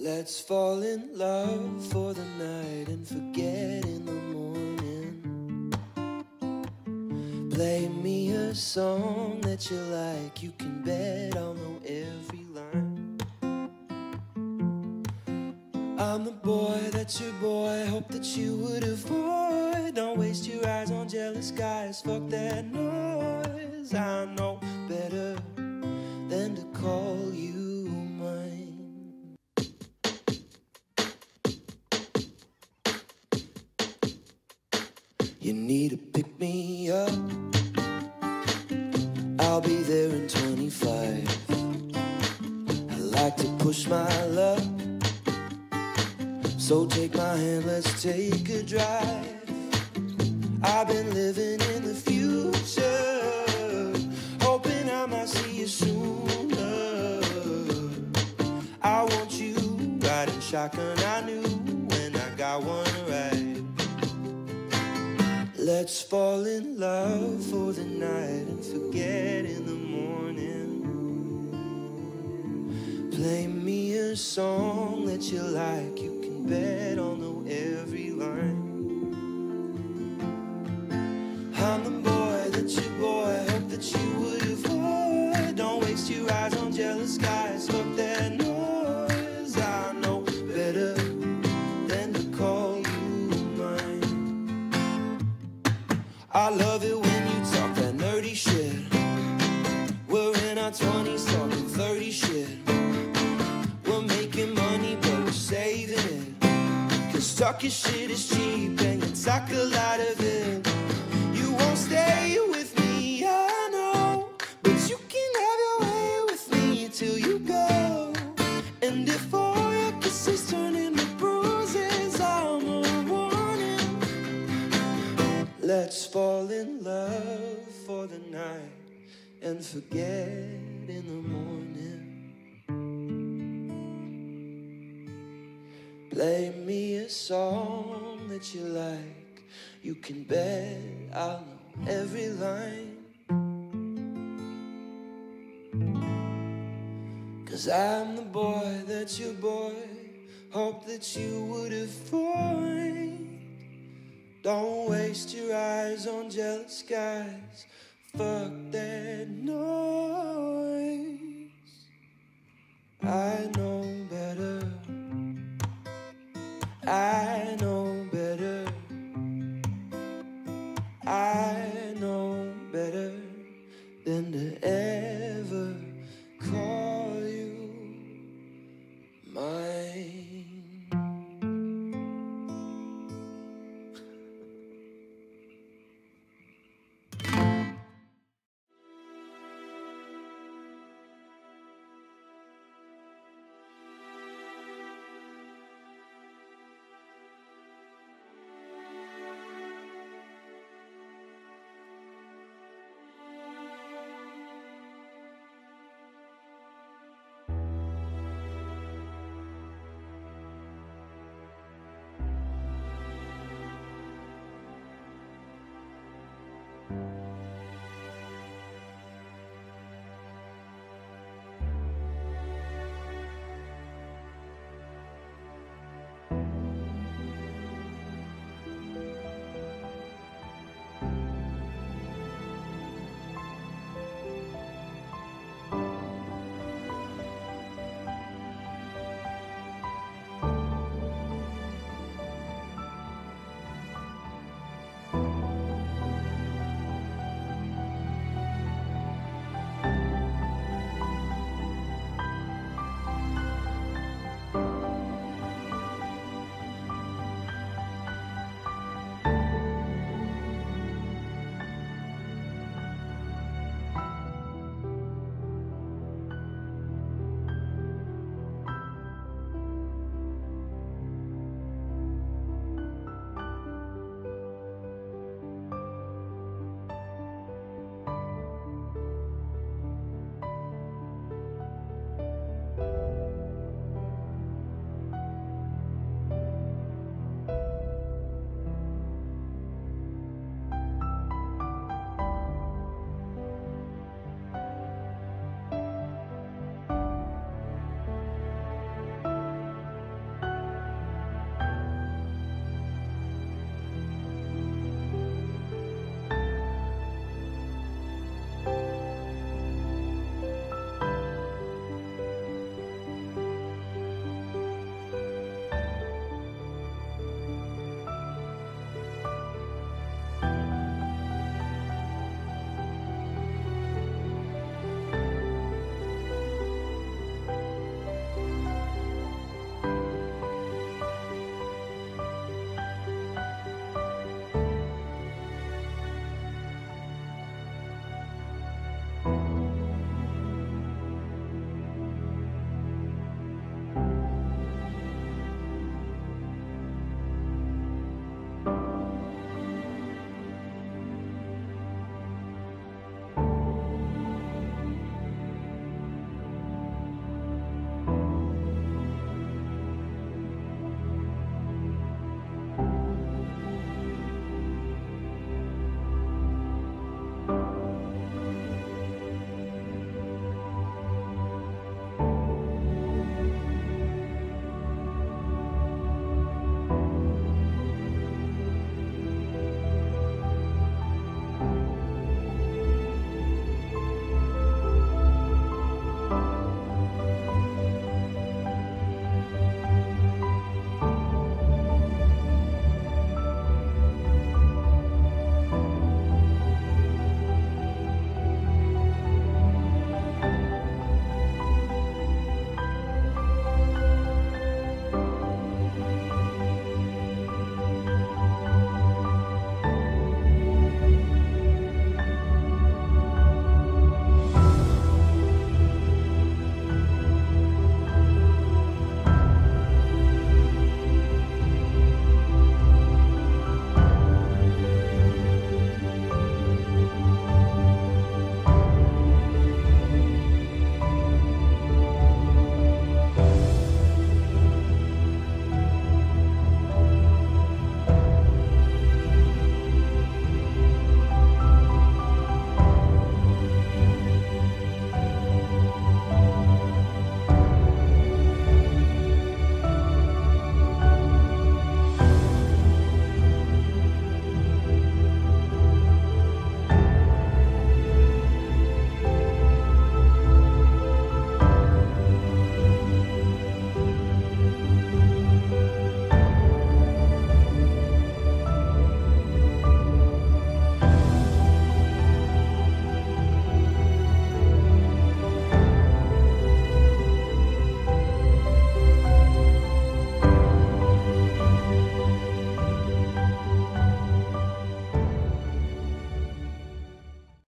Let's fall in love for the night and forget in the morning. Play me a song that you like, you can bet I'll know every line. I'm the boy, that's your boy, hope that you would avoid. Don't waste your eyes on jealous guys, fuck that noise. I know better than to call you mine. You need to pick me up, I'll be there in 25. I like to push my luck, so take my hand, let's take a drive. I've been living in the future, hoping I might see you sooner. I want you riding shotgun, I knew when I got one right. Let's fall in love for the night and forget in the morning. Play me a song that you like, you can bet I'll know every line. I'm the boy, that's your boy, hope that you would avoid. Don't waste your eyes on jealous guys, fuck that noise. I know better than to call you mine. I love it when you talk that nerdy shit. We're in our 20s talking 30 shit. We're making money but we're saving it, cause talking shit is cheap and you talk a lot of it. You won't stay with me, I know, but you can have your way with me till you go. And if all your kisses turn into bruises, I'm a warning. Let's fall in love for the night and forget in the morning. Play me a song that you like, you can bet I'll know every line. Cause I'm the boy, that's your boy, hope that you would avoid. Don't waste your eyes on jealous guys, fuck that noise. I know better, I know.